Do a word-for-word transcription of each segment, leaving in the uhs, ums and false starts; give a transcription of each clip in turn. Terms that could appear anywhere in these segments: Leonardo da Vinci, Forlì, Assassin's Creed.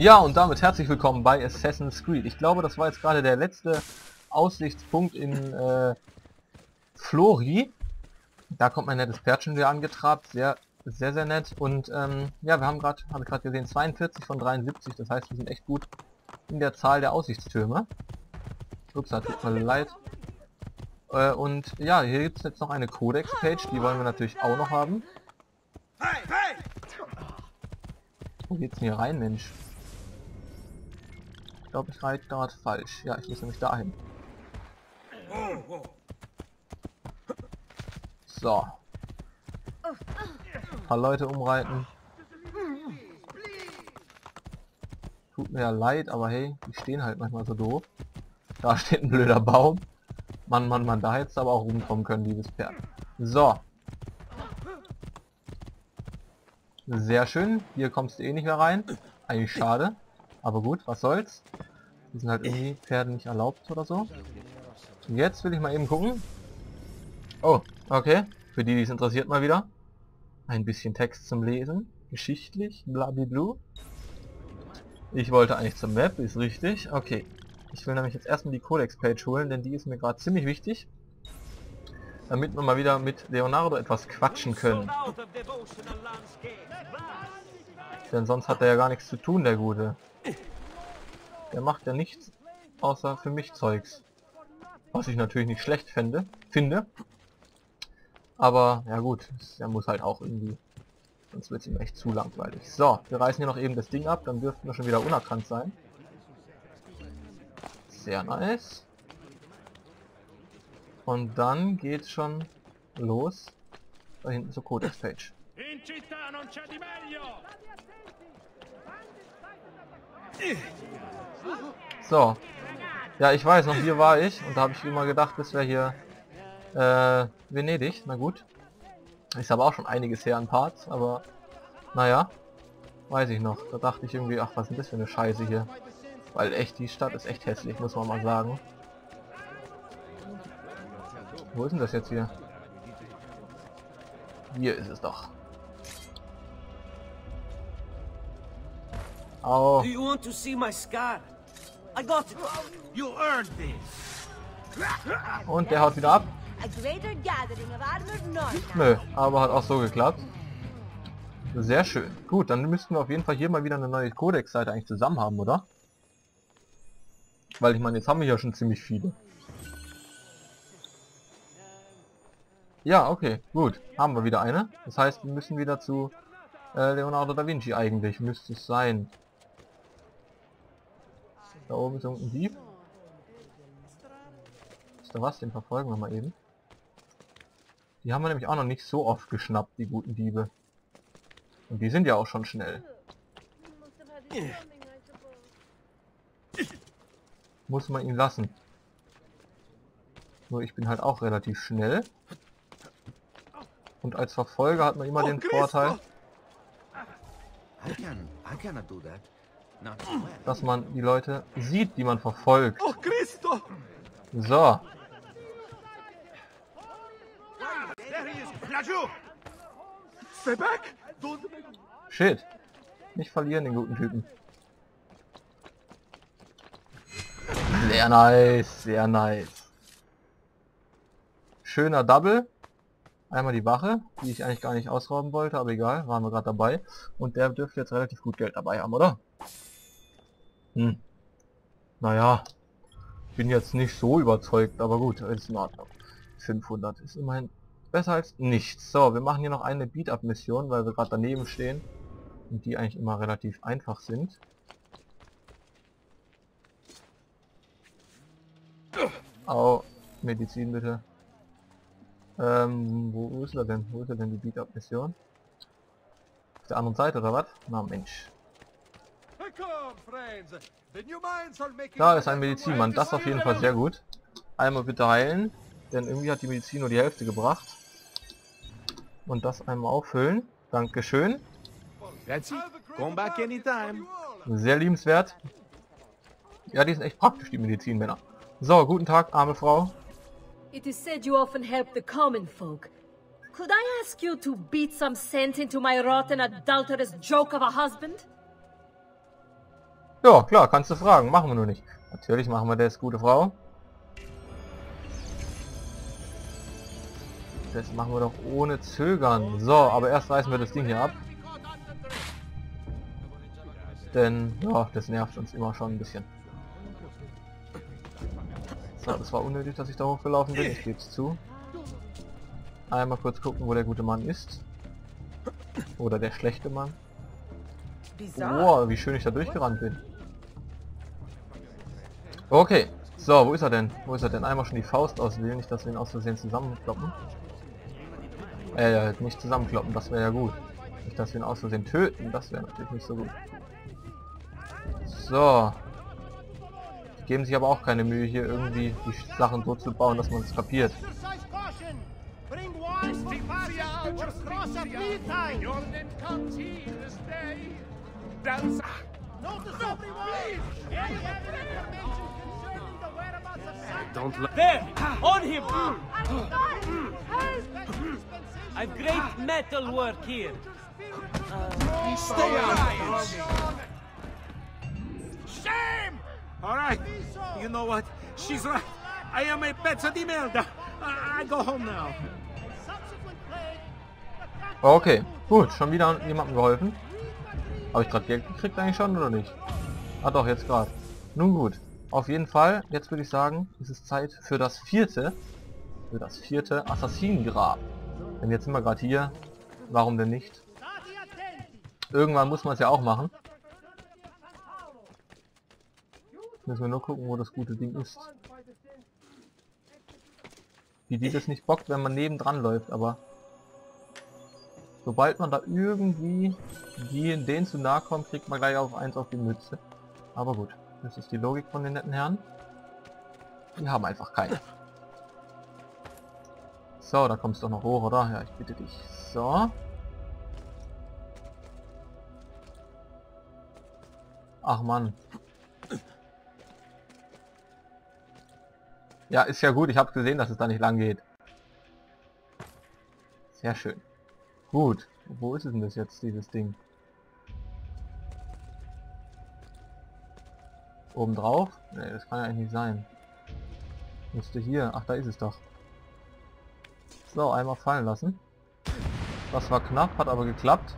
Ja, und damit herzlich willkommen bei Assassin's Creed. Ich glaube, das war jetzt gerade der letzte Aussichtspunkt in äh, Forlì. Da kommt mein nettes Pärchen wieder angetrabt. Sehr, sehr, sehr nett. Und ähm, ja, wir haben gerade, habe ich gerade gesehen, zweiundvierzig von dreiundsiebzig. Das heißt, wir sind echt gut in der Zahl der Aussichtstürme. Ups, hat tut mir leid. Äh, und ja, hier gibt es jetzt noch eine Codex-Page. Die wollen wir natürlich auch noch haben. Wo geht's denn hier rein, Mensch? Ich glaube, ich reite gerade falsch. Ja, ich muss nämlich dahin. So. Ein paar Leute umreiten. Tut mir ja leid, aber hey, die stehen halt manchmal so doof. Da steht ein blöder Baum. Mann, Mann, Mann, da hättest du aber auch rumkommen können, liebes Pferd. So. Sehr schön. Hier kommst du eh nicht mehr rein. Eigentlich schade. Aber gut, was soll's. Die sind halt irgendwie Pferden nicht erlaubt oder so. Jetzt will ich mal eben gucken. Oh, okay. Für die, die es interessiert, mal wieder ein bisschen Text zum Lesen. Geschichtlich, blablabla. Ich wollte eigentlich zur Map, ist richtig. Okay. Ich will nämlich jetzt erstmal die Codex-Page holen, denn die ist mir gerade ziemlich wichtig. Damit wir mal wieder mit Leonardo etwas quatschen können. Denn sonst hat er ja gar nichts zu tun, der Gute. Der macht ja nichts außer für mich Zeugs. Was ich natürlich nicht schlecht fände, finde. Aber, ja gut, er muss halt auch irgendwie. Sonst wird es ihm echt zu langweilig. So, wir reißen hier noch eben das Ding ab, dann dürften wir schon wieder unerkannt sein. Sehr nice. Und dann geht's schon los. Da hinten zur Codex-Page. So. Ja, ich weiß noch, hier war ich. Und da habe ich immer gedacht, das wäre hier äh, Venedig. Na gut. Ist aber auch schon einiges her an Parts. Aber, naja. Weiß ich noch. Da dachte ich irgendwie, ach, was ist denn das für eine Scheiße hier. Weil echt, die Stadt ist echt hässlich, muss man mal sagen. Wo ist denn das jetzt hier? Hier ist es doch. Oh. Do you want to see my scar? I got it. You earned this. Und der haut wieder ab. Nö, aber hat auch so geklappt. Sehr schön. Gut, dann müssten wir auf jeden Fall hier mal wieder eine neue Codex-Seite eigentlich zusammen haben, oder? Weil ich meine, jetzt haben wir ja schon ziemlich viele. Ja, okay, gut. Haben wir wieder eine. Das heißt, wir müssen wieder zu äh, Leonardo da Vinci eigentlich. Müsste es sein. Da oben ist irgendein Dieb. Ist da was? Den verfolgen wir mal eben. Die haben wir nämlich auch noch nicht so oft geschnappt, die guten Diebe. Und die sind ja auch schon schnell. Muss man ihn lassen. Nur ich bin halt auch relativ schnell. Und als Verfolger hat man immer oh, den Christoph. Vorteil, dass man die Leute sieht, die man verfolgt. Oh, so. Shit. Nicht verlieren den guten Typen. Sehr nice, sehr nice. Schöner Double. Einmal die Wache, die ich eigentlich gar nicht ausrauben wollte, aber egal, waren wir gerade dabei. Und der dürfte jetzt relativ gut Geld dabei haben, oder? Hm. Naja, bin jetzt nicht so überzeugt, aber gut, ist in Ordnung. fünfhundert ist immerhin besser als nichts. So, wir machen hier noch eine Beat-Up-Mission, weil wir gerade daneben stehen. Und die eigentlich immer relativ einfach sind. Au, Medizin bitte. Ähm, wo ist er denn? Wo ist er denn die Beat-Up-Mission? Auf der anderen Seite oder was? Na Mensch. Da ist ein Medizinmann, das ist auf jeden Fall sehr gut. Einmal bitte heilen, denn irgendwie hat die Medizin nur die Hälfte gebracht. Und das einmal auffüllen. Dankeschön. Sehr liebenswert. Ja, die sind echt praktisch, die Medizinmänner. So, guten Tag, arme Frau. It is said you often help the common folk. Could I ask you to beat some sense into my rotten, adulterous joke of a husband? Ja, klar, kannst du fragen. Machen wir nur nicht. Natürlich machen wir das, gute Frau. Das machen wir doch ohne Zögern. So, aber erst reißen wir das Ding hier ab. Denn, ja, das nervt uns immer schon ein bisschen. So, das war unnötig, dass ich da hochgelaufen bin. Ich gebe es zu. Einmal kurz gucken, wo der gute Mann ist. Oder der schlechte Mann. Wow, wie schön ich da durchgerannt bin. Okay. So, wo ist er denn? Wo ist er denn? Einmal schon die Faust auswählen. Nicht, dass wir ihn aus Versehen zusammenkloppen. Äh, nicht zusammenkloppen. Das wäre ja gut. Nicht, dass wir ihn aus Versehen töten. Das wäre natürlich nicht so gut. So. Die geben sich aber auch keine Mühe, hier irgendwie die Sachen so zu bauen, dass man es kapiert. Don't let there! On him! I've great metal work here. Uh, stay out! Shame! All right. You know what? She's right. I am a pezzo di merda. I go home now. Okay, gut, schon wieder jemandem geholfen. Habe ich gerade Geld gekriegt eigentlich schon oder nicht? Ah doch, jetzt gerade. Nun gut. Auf jeden Fall, jetzt würde ich sagen, ist es Zeit für das vierte, für das vierte Assassinengrab. Denn jetzt sind wir gerade hier, warum denn nicht? Irgendwann muss man es ja auch machen. Müssen wir nur gucken, wo das gute Ding ist. Wie die das nicht bockt, wenn man nebendran läuft, aber sobald man da irgendwie die, denen zu nahe kommt, kriegt man gleich auf eins auf die Mütze. Aber gut. Das ist die Logik von den netten Herren. Die haben einfach keine. So, da kommst du doch noch hoch, oder? Ja, ich bitte dich. So. Ach Mann. Ja, ist ja gut. Ich habe gesehen, dass es da nicht lang geht. Sehr schön. Gut. Wo ist es denn das jetzt, dieses Ding? Oben drauf? Ne, das kann ja eigentlich nicht sein. Müsste hier. Ach, da ist es doch. So, einmal fallen lassen. Das war knapp, hat aber geklappt.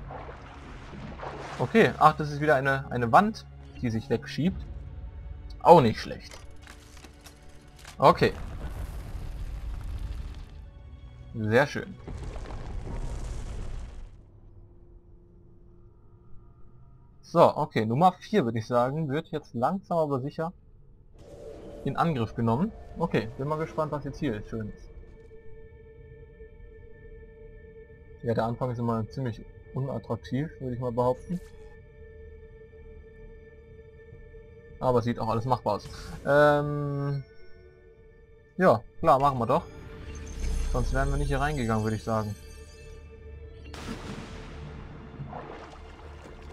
Okay, ach, das ist wieder eine, eine Wand, die sich wegschiebt. Auch nicht schlecht. Okay. Sehr schön. So, okay, Nummer vier würde ich sagen, wird jetzt langsam aber sicher in Angriff genommen. Okay, bin mal gespannt, was jetzt hier schön ist. Ja, der Anfang ist immer ziemlich unattraktiv, würde ich mal behaupten. Aber sieht auch alles machbar aus. Ähm, ja, klar, machen wir doch. Sonst wären wir nicht hier reingegangen, würde ich sagen.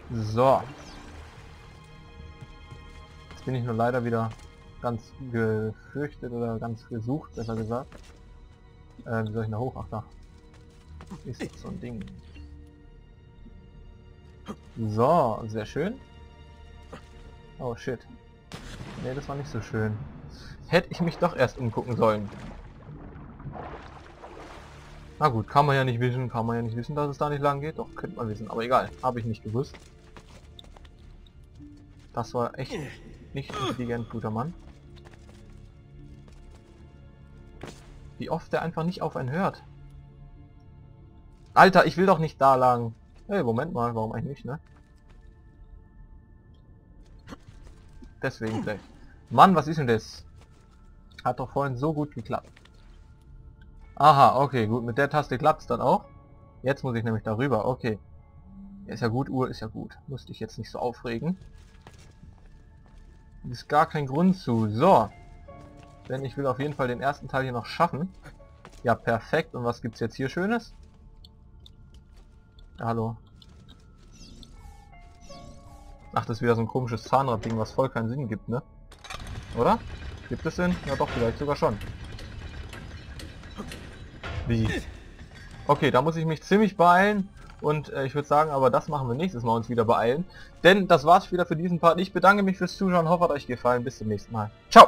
So. Jetzt bin ich nur leider wieder ganz gefürchtet oder ganz gesucht, besser gesagt. Äh, wie soll ich da hoch? Ach da. Ist das so ein Ding. So, sehr schön. Oh shit. Ne, das war nicht so schön. Hätte ich mich doch erst umgucken sollen. Na gut, kann man ja nicht wissen, kann man ja nicht wissen, dass es da nicht lang geht. Doch, könnte man wissen, aber egal. Habe ich nicht gewusst. Das war echt nicht intelligent, guter Mann. Wie oft der einfach nicht auf einen hört. Alter, ich will doch nicht da lang. Hey, Moment mal, warum eigentlich nicht, ne? Deswegen gleich. Mann, was ist denn das? Hat doch vorhin so gut geklappt. Aha, okay, gut, mit der Taste klappt es dann auch. Jetzt muss ich nämlich darüber, okay. Ist ja gut, Uhr ist ja gut. Musste ich jetzt nicht so aufregen. Ist gar kein Grund zu. So. Denn ich will auf jeden Fall den ersten Teil hier noch schaffen. Ja, perfekt. Und was gibt's jetzt hier Schönes? Ja, hallo. Ach, das ist wieder so ein komisches Zahnrad-Ding, was voll keinen Sinn gibt, ne? Oder? Gibt es Sinn? Ja doch, vielleicht sogar schon. Wie? Okay, da muss ich mich ziemlich beeilen. Und äh, ich würde sagen, aber das machen wir nächstes Mal, uns wieder beeilen. Denn das war's wieder für diesen Part. Ich bedanke mich fürs Zuschauen, hoffe, hat euch gefallen. Bis zum nächsten Mal. Ciao!